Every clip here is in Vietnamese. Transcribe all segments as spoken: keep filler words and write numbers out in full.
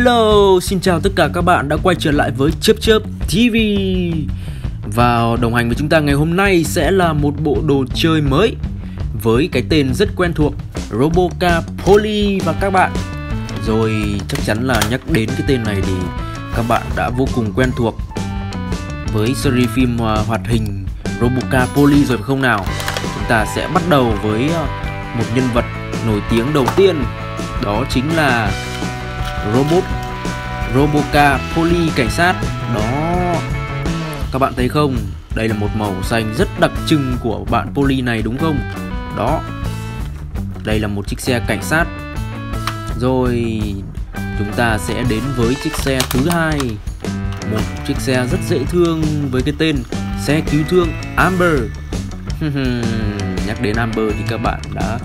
Hello, xin chào tất cả các bạn đã quay trở lại với Chớp Chớp ti vi. Và đồng hành với chúng ta ngày hôm nay sẽ là một bộ đồ chơi mới với cái tên rất quen thuộc, Robocar Poli và các bạn. Rồi chắc chắn là nhắc đến cái tên này thì các bạn đã vô cùng quen thuộc với series phim hoạt hình Robocar Poli rồi phải không nào? Chúng ta sẽ bắt đầu với một nhân vật nổi tiếng đầu tiên, đó chính là robot Robocar Poli cảnh sát. Đó, các bạn thấy không? Đây là một màu xanh rất đặc trưng của bạn Poli này đúng không? Đó, đây là một chiếc xe cảnh sát. Rồi chúng ta sẽ đến với chiếc xe thứ hai, một chiếc xe rất dễ thương với cái tên xe cứu thương Amber. Nhắc đến Amber thì các bạn đã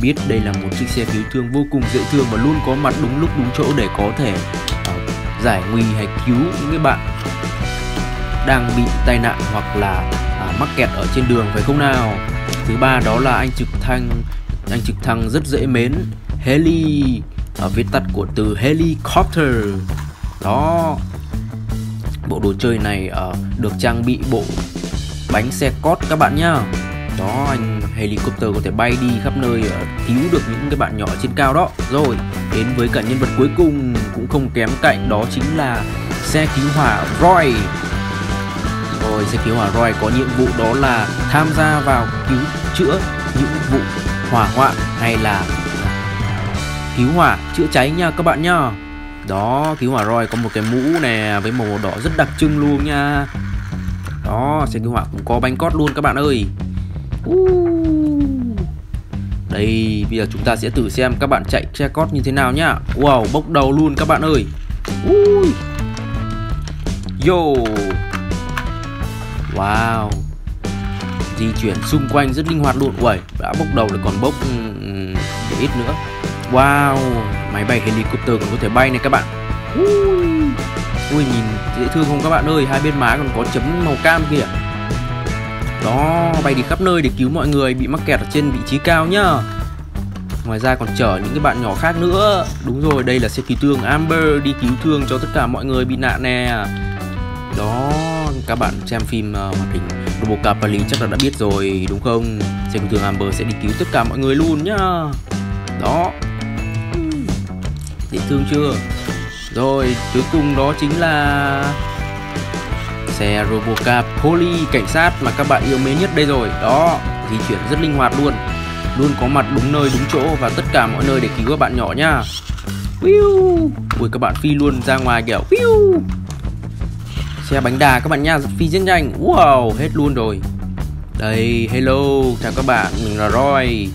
biết đây là một chiếc xe cứu thương vô cùng dễ thương và luôn có mặt đúng lúc đúng chỗ để có thể uh, giải nguy hay cứu những cái bạn đang bị tai nạn hoặc là uh, mắc kẹt ở trên đường phải không nào? Thứ ba đó là anh trực thăng, anh trực thăng rất dễ mến Heli, uh, viết tắt của từ helicopter. Đó, bộ đồ chơi này uh, được trang bị bộ bánh xe cót các bạn nhá. Đó, anh helicopter có thể bay đi khắp nơi, cứu được những cái bạn nhỏ trên cao đó. Rồi, đến với cả nhân vật cuối cùng cũng không kém cạnh, đó chính là xe cứu hỏa Roy. Rồi, xe cứu hỏa Roy có nhiệm vụ đó là tham gia vào cứu chữa những vụ hỏa hoạn hay là cứu hỏa, chữa cháy nha các bạn nhá. Đó, cứu hỏa Roy có một cái mũ nè với màu đỏ rất đặc trưng luôn nha. Đó, xe cứu hỏa cũng có bánh cót luôn các bạn ơi. Đây, bây giờ chúng ta sẽ thử xem các bạn chạy xe cót như thế nào nhá. Wow, bốc đầu luôn các bạn ơi. Ui. Yo. Wow. Di chuyển xung quanh rất linh hoạt luôn. Uầy, đã bốc đầu lại còn bốc để ít nữa. Wow, máy bay helicopter còn có thể bay này các bạn. Ui, nhìn dễ thương không các bạn ơi. Hai bên má còn có chấm màu cam kìa. Đó, bay đi khắp nơi để cứu mọi người bị mắc kẹt ở trên vị trí cao nhá. Ngoài ra còn chở những cái bạn nhỏ khác nữa. Đúng rồi, đây là xe cứu thương Amber đi cứu thương cho tất cả mọi người bị nạn nè. Đó, các bạn xem phim uh, hoạt hình Robocar Poli chắc là đã biết rồi đúng không? Xe cứu thương Amber sẽ đi cứu tất cả mọi người luôn nhá. Đó, dễ thương chưa? Rồi, cuối cùng đó chính là xe Robocar Poli cảnh sát mà các bạn yêu mến nhất đây rồi. Đó, di chuyển rất linh hoạt luôn, luôn có mặt đúng nơi đúng chỗ và tất cả mọi nơi để cứu các bạn nhỏ nhá. Ui, các bạn phi luôn ra ngoài kiểu. Xe bánh đà các bạn nha, phi rất nhanh. Wow, hết luôn rồi. Đây, hello, chào các bạn, mình là Roy.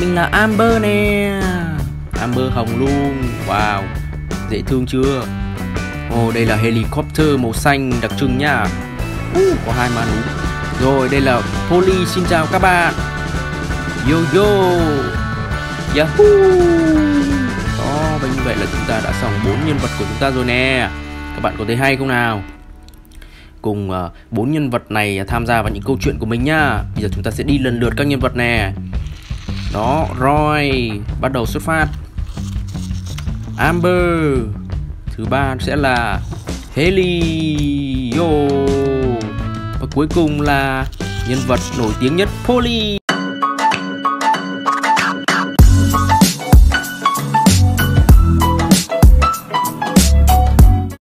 Mình là Amber nè. Amber hồng luôn. Wow, dễ thương chưa? Ồ, oh, đây là helicopter màu xanh đặc trưng nha. uh, Có hai màn đúng. Rồi, đây là Poli, xin chào các bạn. Yo yo. Yahoo. Đó, và như vậy là chúng ta đã xong bốn nhân vật của chúng ta rồi nè. Các bạn có thấy hay không nào? Cùng bốn uh, nhân vật này tham gia vào những câu chuyện của mình nha. Bây giờ chúng ta sẽ đi lần lượt các nhân vật nè. Đó, Roy bắt đầu xuất phát. Amber. Thứ ba sẽ là Helio. Và cuối cùng là nhân vật nổi tiếng nhất Poli.